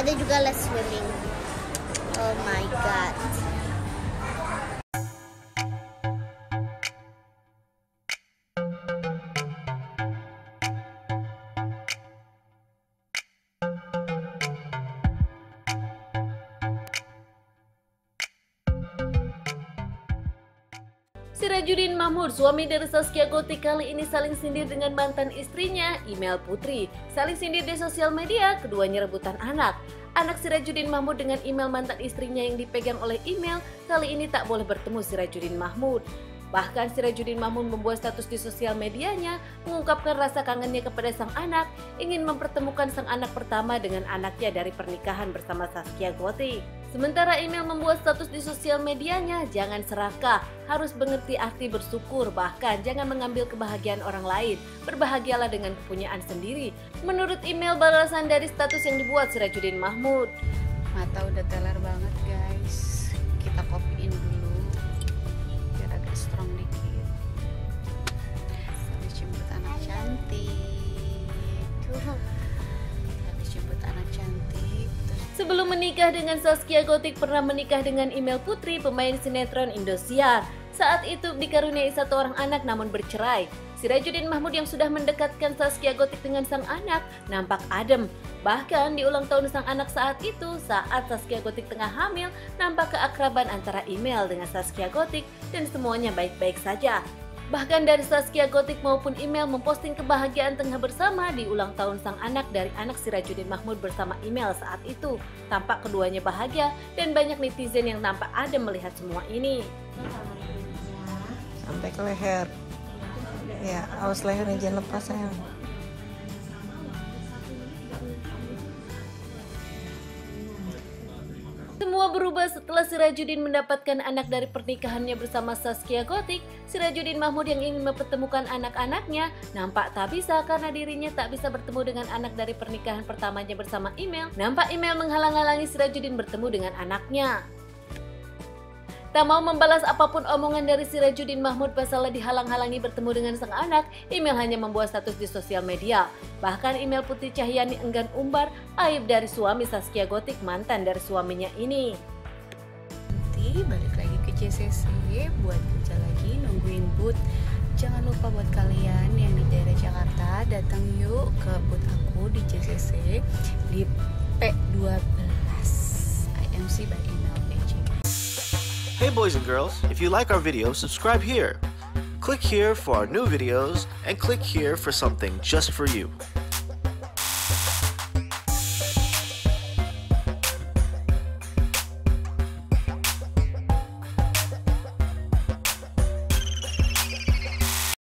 ada juga les swimming. Oh my god. Sirajuddin Mahmud, suami dari Zaskia Gotik, kali ini saling sindir dengan mantan istrinya, Imel Putri. Saling sindir di sosial media, keduanya rebutan anak. Anak Sirajuddin Mahmud dengan Imel, mantan istrinya yang dipegang oleh Imel, kali ini tak boleh bertemu Sirajuddin Mahmud. Bahkan Sirajuddin Mahmud membuat status di sosial medianya, mengungkapkan rasa kangennya kepada sang anak, ingin mempertemukan sang anak pertama dengan anaknya dari pernikahan bersama Zaskia Gotik. Sementara Imel membuat status di sosial medianya, jangan serakah, harus mengerti arti bersyukur, bahkan jangan mengambil kebahagiaan orang lain, berbahagialah dengan kepunyaan sendiri. Menurut Imel, balasan dari status yang dibuat Sirajuddin Mahmud. Mata udah teler banget guys, kita copyin dulu, biar agak strong dikit. Habis jemput anak cantik, habis jemput anak cantik. Sebelum menikah dengan Zaskia Gotik, pernah menikah dengan Imel Putri, pemain sinetron Indosiar. Saat itu dikaruniai satu orang anak namun bercerai. Sirajuddin Mahmud yang sudah mendekatkan Zaskia Gotik dengan sang anak nampak adem. Bahkan di ulang tahun sang anak saat itu, saat Zaskia Gotik tengah hamil, nampak keakraban antara Imel dengan Zaskia Gotik dan semuanya baik-baik saja. Bahkan dari Zaskia Gotik maupun Imel memposting kebahagiaan tengah bersama di ulang tahun sang anak dari anak Sirajuddin Mahmud bersama Imel saat itu. Tampak keduanya bahagia dan banyak netizen yang tampak adem melihat semua ini. Sampai ke leher. Ya, awas lehernya jangan lepas sayang. Semua berubah setelah Sirajuddin mendapatkan anak dari pernikahannya bersama Zaskia Gotik. Sirajuddin Mahmud yang ingin mempertemukan anak-anaknya nampak tak bisa karena dirinya tak bisa bertemu dengan anak dari pernikahan pertamanya bersama Imel. Nampak Imel menghalang-halangi Sirajuddin bertemu dengan anaknya. Tak mau membalas apapun omongan dari Sirajuddin Mahmud pasalnya dihalang-halangi bertemu dengan sang anak, Imel hanya membuat status di sosial media. Bahkan Imel Putri Cahyani enggan umbar aib dari suami Zaskia Gotik, mantan dari suaminya ini. Nanti balik lagi ke JCC buat kerja lagi, nungguin booth. Jangan lupa buat kalian yang di daerah Jakarta, datang yuk ke booth aku di JCC di P12 IMC by Imel. Hey boys and girls, if you like our video, subscribe here. Click here for our new videos and click here for something just for you.